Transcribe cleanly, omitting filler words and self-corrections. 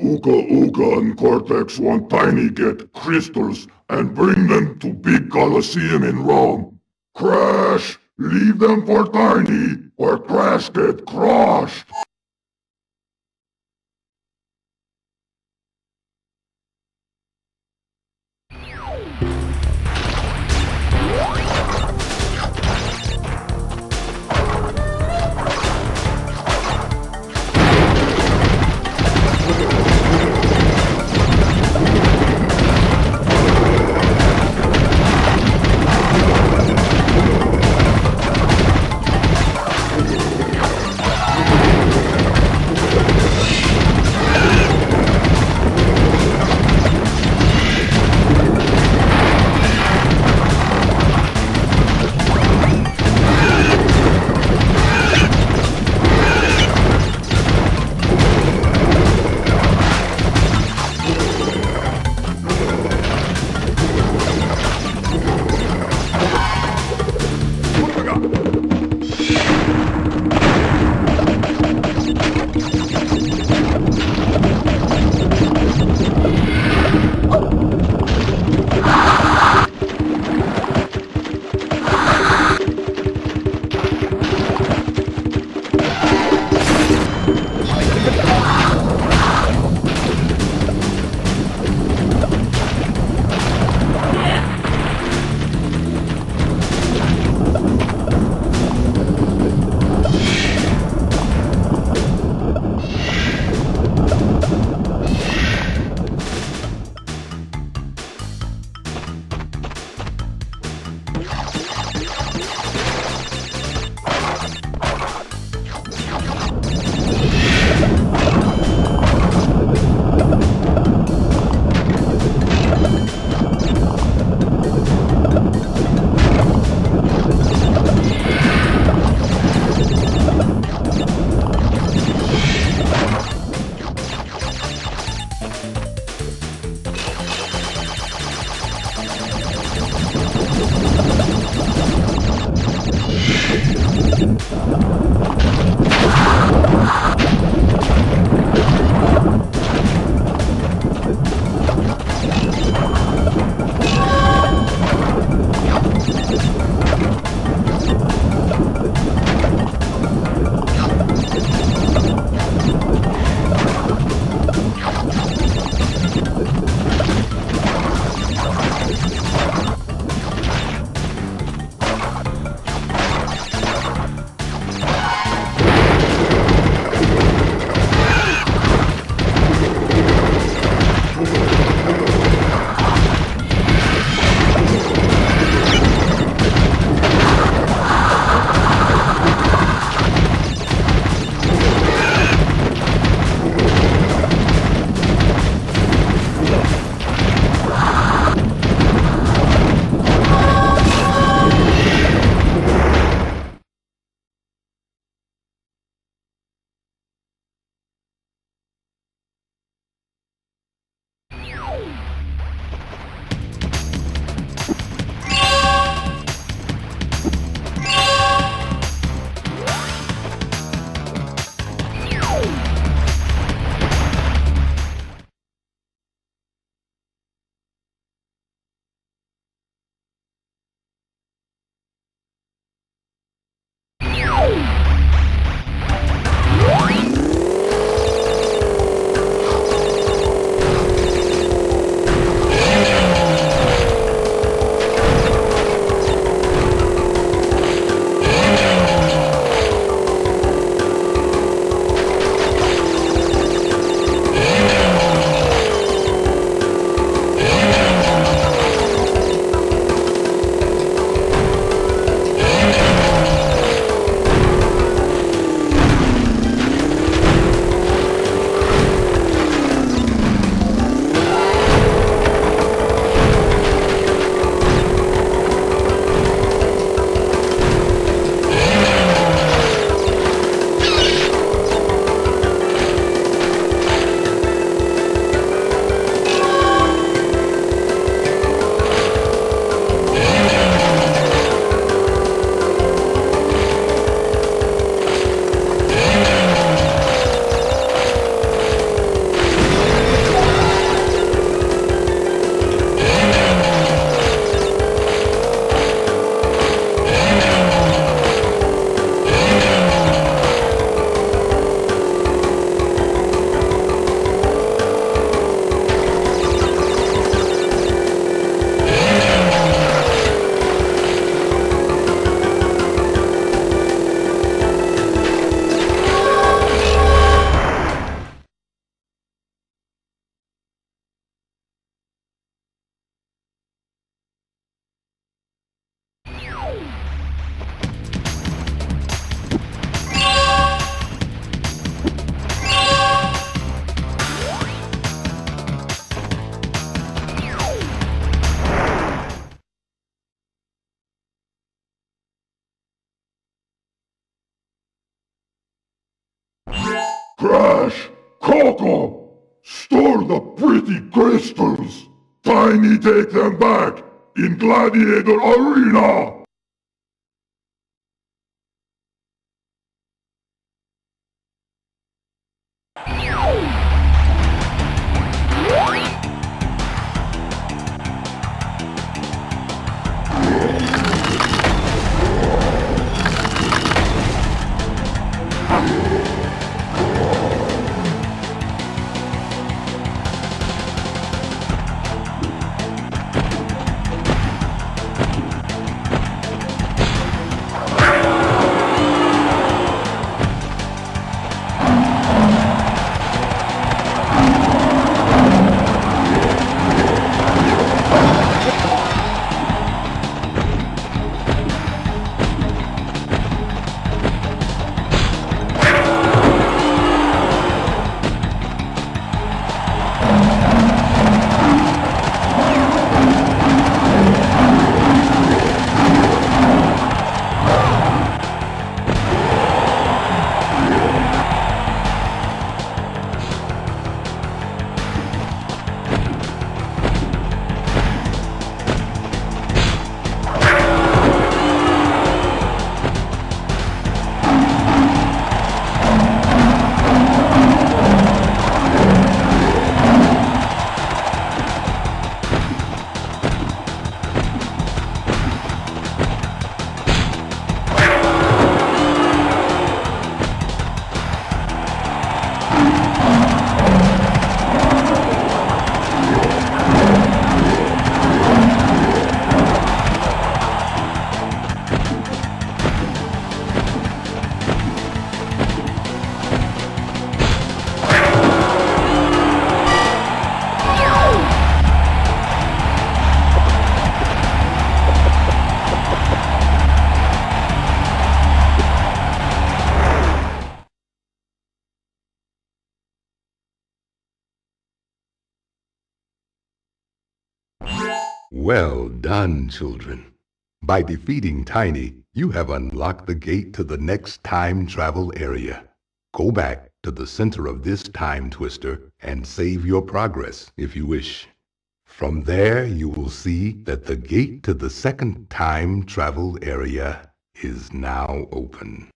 Uka Uka and Cortex want Tiny get crystals and bring them to big Colosseum in Rome. Crash, leave them for Tiny, or Crash get crushed! Crash, Coco, store the pretty crystals. Tiny, take them back in Gladiator Arena. Well done, children. By defeating Tiny, you have unlocked the gate to the next time travel area. Go back to the center of this time twister and save your progress if you wish. From there, you will see that the gate to the second time travel area is now open.